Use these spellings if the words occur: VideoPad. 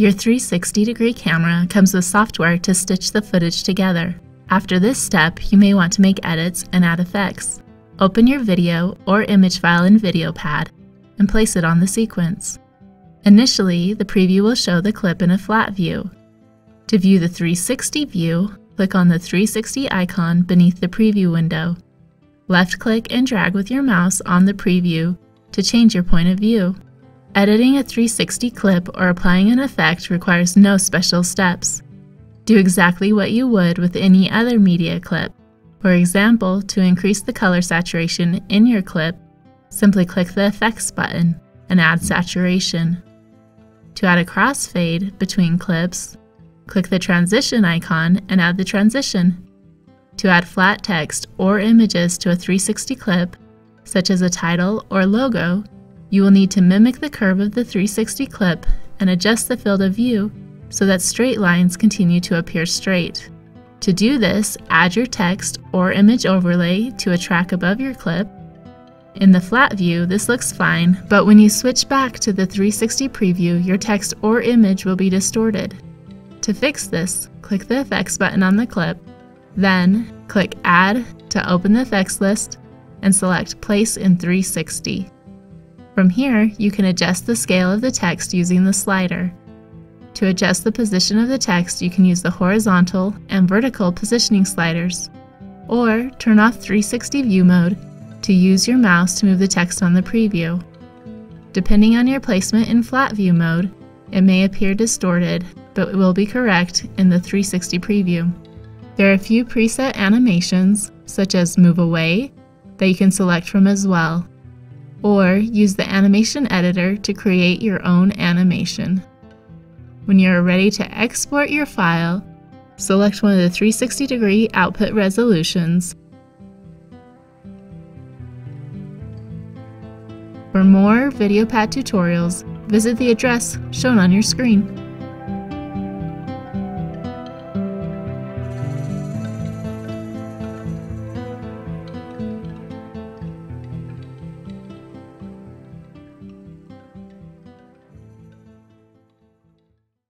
Your 360-degree camera comes with software to stitch the footage together. After this step, you may want to make edits and add effects. Open your video or image file in VideoPad and place it on the sequence. Initially, the preview will show the clip in a flat view. To view the 360 view, click on the 360 icon beneath the preview window. Left-click and drag with your mouse on the preview to change your point of view. Editing a 360 clip or applying an effect requires no special steps. Do exactly what you would with any other media clip. For example, to increase the color saturation in your clip, simply click the Effects button and add saturation. To add a crossfade between clips, click the transition icon and add the transition. To add flat text or images to a 360 clip, such as a title or logo, you will need to mimic the curve of the 360 clip and adjust the field of view so that straight lines continue to appear straight. To do this, add your text or image overlay to a track above your clip. In the flat view, this looks fine, but when you switch back to the 360 preview, your text or image will be distorted. To fix this, click the Effects button on the clip, then click Add to open the effects list and select Place in 360. From here, you can adjust the scale of the text using the slider. To adjust the position of the text, you can use the horizontal and vertical positioning sliders, or turn off 360 view mode to use your mouse to move the text on the preview. Depending on your placement in flat view mode, it may appear distorted, but it will be correct in the 360 preview. There are a few preset animations, such as Move Away, that you can select from as well, or use the animation editor to create your own animation. When you are ready to export your file, select one of the 360-degree output resolutions. For more VideoPad tutorials, visit the address shown on your screen.